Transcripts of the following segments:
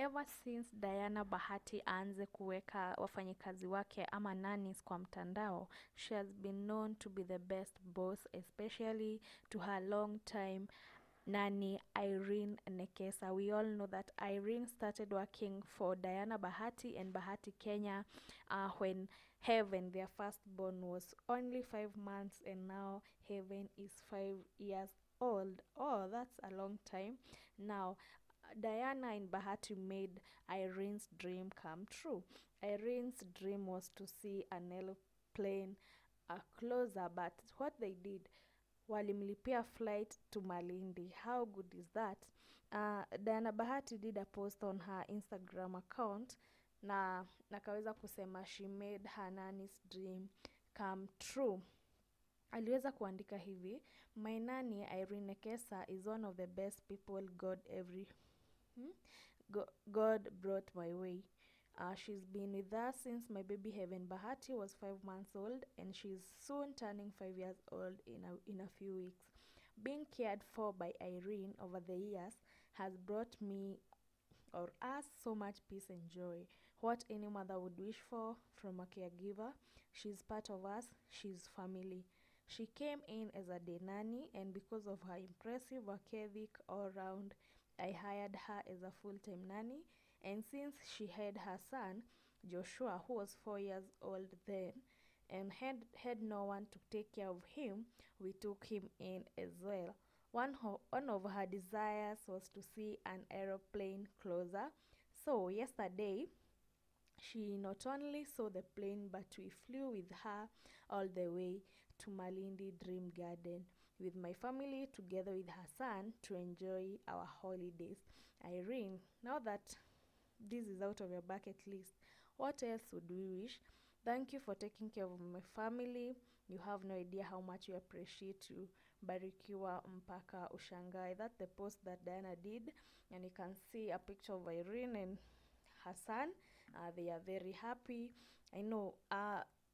ever since Diana Bahati aanze kuweka wafanyikazi wake ama nannies kwa mtandao, she has been known to be the best boss, especially to her long-time nanny Irene Nekesa. We all know that Irene started working for Diana Bahati and Bahati Kenya when Heaven, their firstborn, was only 5 months, and now Heaven is 5 years old. Oh, that's a long time. Now, Diana and Bahati made Irene's dream come true. Irene's dream was to see an airplane closer, but what they did, walimlipia flight to Malindi. How good is that? Diana Bahati did a post on her Instagram account na nakaweza kusema she made her nanny's dream come true. Aliweza kuandika hivi: my nanny Irene Nekesa is one of the best people God brought my way. She's been with us since my baby Heaven Bahati was 5 months old, and she's soon turning 5 years old in a few weeks. Being cared for by Irene over the years has brought me or us so much peace and joy. What any mother would wish for from a caregiver. She's part of us. She's family. She came in as a day nanny, and because of her impressive work ethic all round, I hired her as a full-time nanny. And since she had her son, Joshua, who was 4 years old then, and had no one to take care of him, we took him in as well. One of her desires was to see an aeroplane closer. So yesterday, she not only saw the plane, but we flew with her all the way to Malindi Dream Garden with my family together with her son to enjoy our holidays. Irene, now that this is out of your bucket list, what else would we wish? Thank you for taking care of my family. You have no idea how much we appreciate you. Barikiwa mpaka ushangai. That's the post that Diana did. And you can see a picture of Irene and her son. They are very happy. I know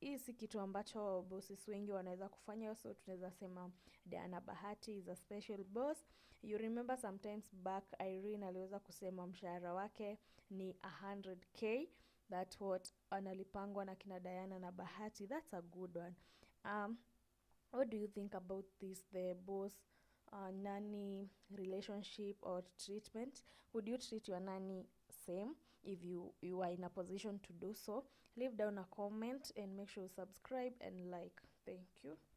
hii si kitu ambacho bosses wengi wanaweza kufanya, so tunaweza sema Diana Bahati is a special boss. You remember sometimes back Irene aliweza kusema mshahara wake ni 100k. That's what analipangwa na kina Diana na Bahati. That's a good one. What do you think about this, the boss nanny relationship or treatment? Would you treat your nanny same if you are in a position to do so? Leave down a comment and make sure you subscribe and like. Thank you.